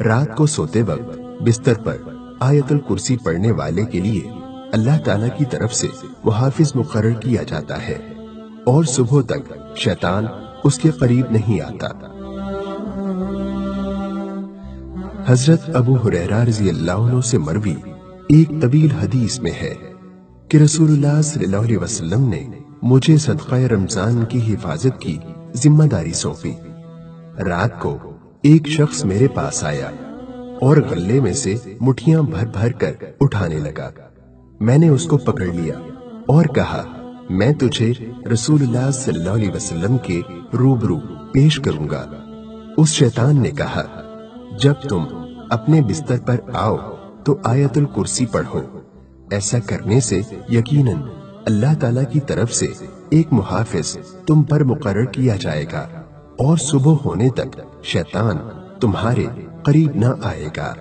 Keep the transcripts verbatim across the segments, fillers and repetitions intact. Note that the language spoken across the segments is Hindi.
रात को सोते वक्त बिस्तर पर आयतुल कुर्सी पढ़ने वाले के लिए अल्लाह ताला की तरफ से वो हाफिज मुकर्रर किया जाता है और सुबह तक शैतान उसके करीब नहीं आता। हजरत अबू हुरैरा रज़ियल्लाहु अन्हु से मरवी एक तवील हदीस में है कि रसूलुल्लाह सल्लल्लाहु अलैहि वसल्लम ने मुझे सदक़ाए रमजान की हिफाजत की जिम्मेदारी सौंपी। रात को एक शख्स मेरे पास आया और गले में से मुठियां भर भर कर उठाने लगा। मैंने उसको पकड़ लिया और कहा, मैं तुझे रसूलुल्लाह सल्लल्लाहु अलैहि वसल्लम के रूबरू पेश करूंगा। उस शैतान ने कहा, जब तुम अपने बिस्तर पर आओ तो आयतुल कुर्सी पढ़ो, ऐसा करने से यकीनन अल्लाह ताला की तरफ से एक मुहाफिज तुम पर मुकर्रर किया जाएगा और सुबह होने तक शैतान तुम्हारे करीब न आएगा।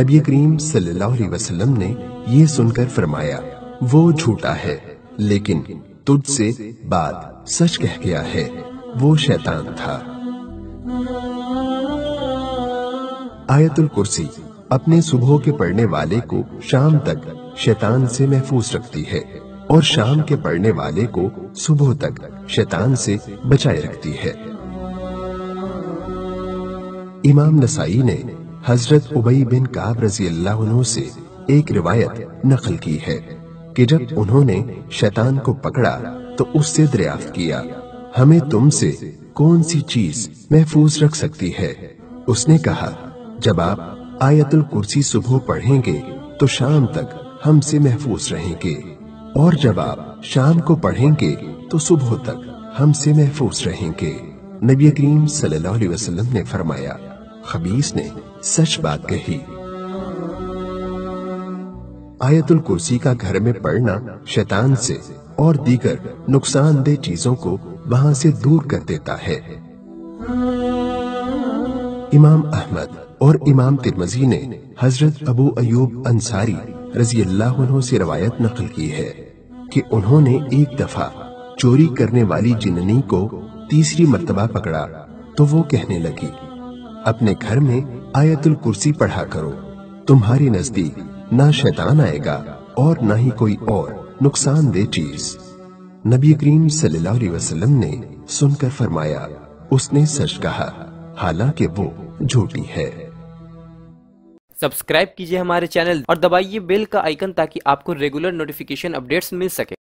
नबी करीम सल्लल्लाहु अलैहि वसल्लम ने ये सुनकर फरमाया, वो झूठा है लेकिन तुझसे बात सच कह गया है, वो शैतान था। आयतुल कुर्सी अपने सुबह के पढ़ने वाले को शाम तक शैतान से महफूज रखती है और शाम के पढ़ने वाले को सुबह तक शैतान से बचाए रखती है। इमाम नसाई ने हजरत उबई बिन काब रज़ियल्लाहु अन्हु से एक रिवायत नकल की है कि जब उन्होंने शैतान को पकड़ा तो उससे दरियाफ्त किया, हमें तुमसे कौन सी चीज महफूज रख सकती है? उसने कहा, जब आप आयतुल कुर्सी सुबह पढ़ेंगे तो शाम तक हमसे महफूज रहेंगे और जब आप शाम को पढ़ेंगे तो सुबह तक हमसे महफूज रहेंगे। नबी करीम सल्लल्लाहु अलैहि वसल्लम ने फरमाया, खबीस ने सच बात कही। आयतुल कुर्सी का घर में पढ़ना शैतान से और दीगर नुकसानदेह चीजों को वहां से दूर कर देता है। इमाम अहमद और इमाम तिरमजी ने हजरत अबू अयूब अंसारी रज़ियल्लाहु अन्हु से रवायत नकल की है कि उन्होंने एक दफा चोरी करने वाली जिन्नी को तीसरी मर्तबा पकड़ा तो वो कहने लगी, अपने घर में आयतुल कुर्सी पढ़ा करो, तुम्हारे नजदीक ना शैतान आएगा और ना ही कोई और नुकसानदेह चीज। नबी करीम सल्लल्लाहु अलैहि वसल्लम ने सुनकर फरमाया, उसने सच कहा, हालांकि वो झूठी है। सब्सक्राइब कीजिए हमारे चैनल और दबाइए बेल का आइकन ताकि आपको रेगुलर नोटिफिकेशन अपडेट्स मिल सके।